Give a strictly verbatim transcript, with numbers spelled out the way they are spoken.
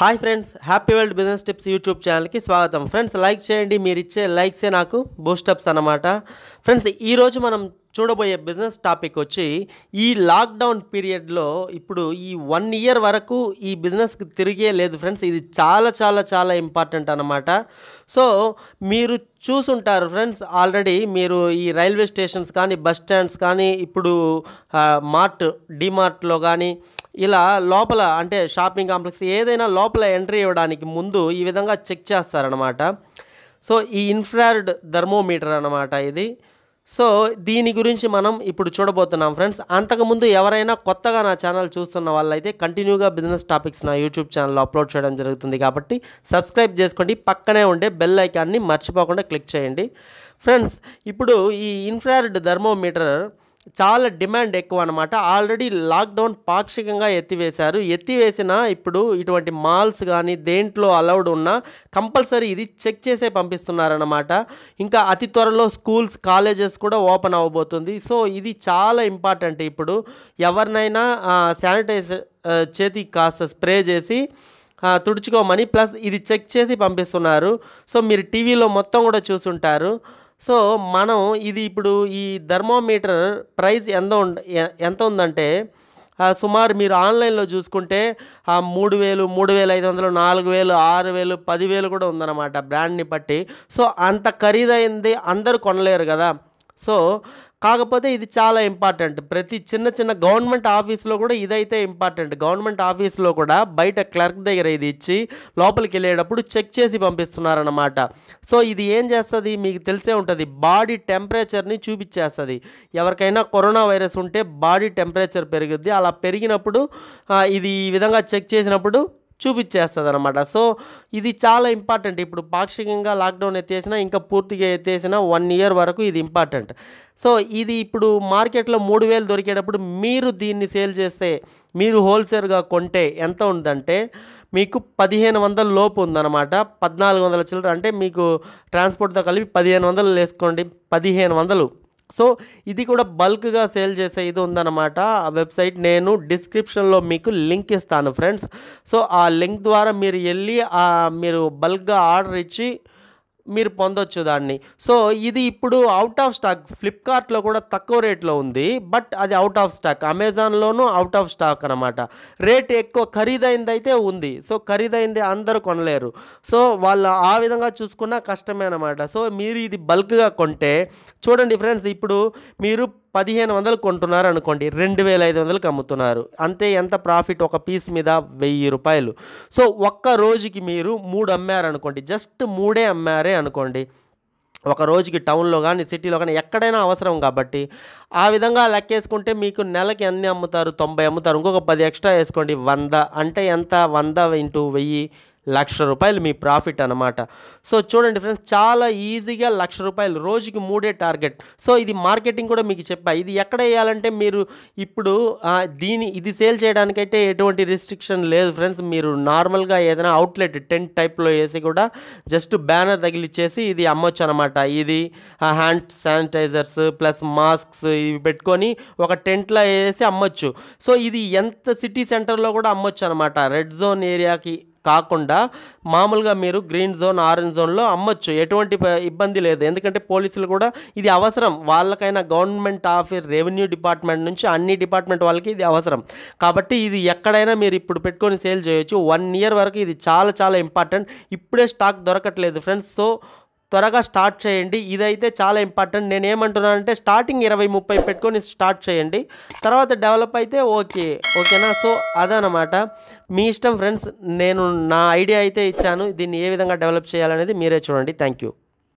Hi friends, happy world business tips YouTube ఛానల్కి స్వాగతం. Friends, like చేయండి. మీరు ఇచ్చే లైక్సే నాకు బూస్టప్స్ అన్నమాట. ఫ్రెండ్స్, ఈరోజు మనం చూడబోయే బిజినెస్ టాపిక్ వచ్చి ఈ లాక్డౌన్ పీరియడ్లో ఇప్పుడు ఈ వన్ ఇయర్ వరకు ఈ బిజినెస్కి తిరిగే లేదు. ఫ్రెండ్స్, ఇది చాలా చాలా చాలా ఇంపార్టెంట్ అన్నమాట. సో మీరు చూసుంటారు ఫ్రెండ్స్, ఆల్రెడీ మీరు ఈ రైల్వే స్టేషన్స్ కానీ బస్ స్టాండ్స్ కానీ ఇప్పుడు మార్ట్ డిమార్ట్లో కానీ ఇలా లోపల అంటే షాపింగ్ కాంప్లెక్స్ ఏదైనా లోపల ఎంట్రీ ఇవ్వడానికి ముందు ఈ విధంగా చెక్ చేస్తారనమాట. సో ఈ ఇన్ఫ్రారెడ్ థర్మోమీటర్ అన్నమాట ఇది. సో దీని గురించి మనం ఇప్పుడు చూడబోతున్నాం ఫ్రెండ్స్. అంతకుముందు ఎవరైనా కొత్తగా నా ఛానల్ చూస్తున్న వాళ్ళైతే కంటిన్యూగా బిజినెస్ టాపిక్స్ నా యూట్యూబ్ ఛానల్లో అప్లోడ్ చేయడం జరుగుతుంది కాబట్టి సబ్స్క్రైబ్ చేసుకోండి. పక్కనే ఉండే బెల్ ఐకాన్ని మర్చిపోకుండా క్లిక్ చేయండి. ఫ్రెండ్స్, ఇప్పుడు ఈ ఇన్ఫ్రారెడ్ థర్మోమీటర్ చాలా డిమాండ్ ఎక్కువ అన్నమాట. ఆల్రెడీ లాక్డౌన్ పాక్షికంగా ఎత్తివేశారు. ఎత్తివేసిన ఇప్పుడు ఇటువంటి మాల్స్ కానీ దేంట్లో అలౌడ్ ఉన్నా కంపల్సరీ ఇది చెక్ చేసే పంపిస్తున్నారన్నమాట. ఇంకా అతి త్వరలో స్కూల్స్ కాలేజెస్ కూడా ఓపెన్ అవ్వబోతుంది. సో ఇది చాలా ఇంపార్టెంట్. ఇప్పుడు ఎవరినైనా శానిటైజ్ చేతి కాస్త స్ప్రే చేసి తుడుచుకోమని ప్లస్ ఇది చెక్ చేసి పంపిస్తున్నారు. సో మీరు టీవీలో మొత్తం కూడా చూసుంటారు. సో మనం ఇది ఇప్పుడు ఈ థర్మోమీటర్ ప్రైస్ ఎంత ఎంత ఉందంటే సుమారు మీరు ఆన్లైన్లో చూసుకుంటే మూడు వేలు మూడు వేల ఐదు వందలు నాలుగు వేలు ఆరు వేలు పదివేలు కూడా ఉందన్నమాట బ్రాండ్ని బట్టి. సో అంత ఖరీదైంది అందరూ కొనలేరు కదా. సో కాకపోతే ఇది చాలా ఇంపార్టెంట్. ప్రతి చిన్న చిన్న గవర్నమెంట్ ఆఫీస్లో కూడా ఇదైతే ఇంపార్టెంట్. గవర్నమెంట్ ఆఫీస్లో కూడా బయట క్లర్క్ దగ్గర ఇది ఇచ్చి లోపలికి వెళ్ళేటప్పుడు చెక్ చేసి పంపిస్తున్నారన్నమాట. సో ఇది ఏం చేస్తుంది మీకు తెలిసే ఉంటుంది, బాడీ టెంపరేచర్ని చూపించేస్తుంది. ఎవరికైనా కరోనా వైరస్ ఉంటే బాడీ టెంపరేచర్ పెరుగుద్ది. అలా పెరిగినప్పుడు ఇది ఈ విధంగా చెక్ చేసినప్పుడు చూపించేస్తుంది అనమాట. సో ఇది చాలా ఇంపార్టెంట్. ఇప్పుడు పాక్షికంగా లాక్డౌన్ ఎత్తేసినా ఇంకా పూర్తిగా ఎత్తేసినా వన్ ఇయర్ వరకు ఇది ఇంపార్టెంట్. సో ఇది ఇప్పుడు మార్కెట్లో మూడు వేలు దొరికేటప్పుడు మీరు దీన్ని సేల్ చేస్తే, మీరు హోల్సేల్గా కొంటే ఎంత ఉందంటే మీకు పదిహేను వందల లోపు ఉందన్నమాట. పద్నాలుగు వందల చిల్లర అంటే మీకు ట్రాన్స్పోర్ట్తో కలిపి పదిహేను వందలు వేసుకోండి, పదిహేను వందలు. సో ఇది కూడా బల్క్గా సేల్ చేసే ఇది ఉందన్నమాట. ఆ వెబ్సైట్ నేను డిస్క్రిప్షన్లో మీకు లింక్ ఇస్తాను ఫ్రెండ్స్. సో ఆ లింక్ ద్వారా మీరు వెళ్ళి మీరు బల్క్గా ఆర్డర్ ఇచ్చి మీరు పొందొచ్చు దాన్ని. సో ఇది ఇప్పుడు అవుట్ ఆఫ్ స్టాక్. ఫ్లిప్కార్ట్లో కూడా తక్కువ రేట్లో ఉంది, బట్ అది అవుట్ ఆఫ్ స్టాక్. అమెజాన్లోనూ అవుట్ ఆఫ్ స్టాక్ అనమాట. రేట్ ఎక్కువ, ఖరీదైంది అయితే ఉంది. సో ఖరీదైంది అందరూ కొనలేరు. సో వాళ్ళు ఆ విధంగా చూసుకున్నా కష్టమే అనమాట. సో మీరు ఇది బల్క్గా కొంటే చూడండి ఫ్రెండ్స్, ఇప్పుడు మీరు పదిహేను వందలు కొంటున్నారు అనుకోండి, రెండు వేల ఐదు వందలకు అమ్ముతున్నారు. అంతే ఎంత ప్రాఫిట్, ఒక పీస్ మీద వెయ్యి రూపాయలు. సో ఒక్క రోజుకి మీరు మూడు అమ్మారనుకోండి, జస్ట్ మూడే అమ్మారే అనుకోండి, ఒక రోజుకి టౌన్లో కానీ సిటీలో కానీ ఎక్కడైనా అవసరం కాబట్టి ఆ విధంగా లెక్కేసుకుంటే మీకు నెలకి అన్నీ అమ్ముతారు, తొంభై అమ్ముతారు. ఇంకొక పది ఎక్స్ట్రా వేసుకోండి, వంద. అంటే ఎంత, వంద ఇంటూ వెయ్యి, లక్ష రూపాయలు మీ ప్రాఫిట్ అన్నమాట. సో చూడండి ఫ్రెండ్స్, చాలా ఈజీగా లక్ష రూపాయలు రోజుకి మూడే టార్గెట్. సో ఇది మార్కెటింగ్ కూడా మీకు చెప్పా. ఇది ఎక్కడ వేయాలంటే మీరు ఇప్పుడు దీని ఇది సేల్ చేయడానికైతే ఎటువంటి రిస్ట్రిక్షన్ లేదు ఫ్రెండ్స్. మీరు నార్మల్గా ఏదైనా అవుట్లెట్ టెంట్ టైప్లో వేసి కూడా జస్ట్ బ్యానర్ తగిలిచ్చేసి ఇది అమ్మొచ్చు అనమాట. ఇది హ్యాండ్ శానిటైజర్స్ ప్లస్ మాస్క్స్ ఇవి పెట్టుకొని ఒక టెంట్లో వేసి అమ్మొచ్చు. సో ఇది ఎంత సిటీ సెంటర్లో కూడా అమ్మొచ్చు అనమాట. రెడ్ జోన్ ఏరియాకి కాకుండా మామూలుగా మీరు గ్రీన్ జోన్ ఆరెంజ్ జోన్లో అమ్మొచ్చు, ఎటువంటి ఇబ్బంది లేదు. ఎందుకంటే పోలీసులు కూడా ఇది అవసరం వాళ్ళకైనా, గవర్నమెంట్ ఆఫీస్ రెవెన్యూ డిపార్ట్మెంట్ నుంచి అన్ని డిపార్ట్మెంట్ వాళ్ళకి ఇది అవసరం కాబట్టి ఇది ఎక్కడైనా మీరు ఇప్పుడు పెట్టుకొని సేల్ చేయొచ్చు. వన్ ఇయర్ వరకు ఇది చాలా చాలా ఇంపార్టెంట్. ఇప్పుడే స్టాక్ దొరకట్లేదు ఫ్రెండ్స్. సో త్వరగా స్టార్ట్ చేయండి, ఇదైతే చాలా ఇంపార్టెంట్. నేను ఏమంటున్నానంటే స్టార్టింగ్ ఇరవై ముప్పై పెట్టుకొని స్టార్ట్ చేయండి, తర్వాత డెవలప్ అయితే ఓకే ఓకేనా. సో అదనమాట, మీ ఇష్టం ఫ్రెండ్స్. నేను నా ఐడియా అయితే ఇచ్చాను, దీన్ని ఏ విధంగా డెవలప్ చేయాలనేది మీరే చూడండి. Thank you.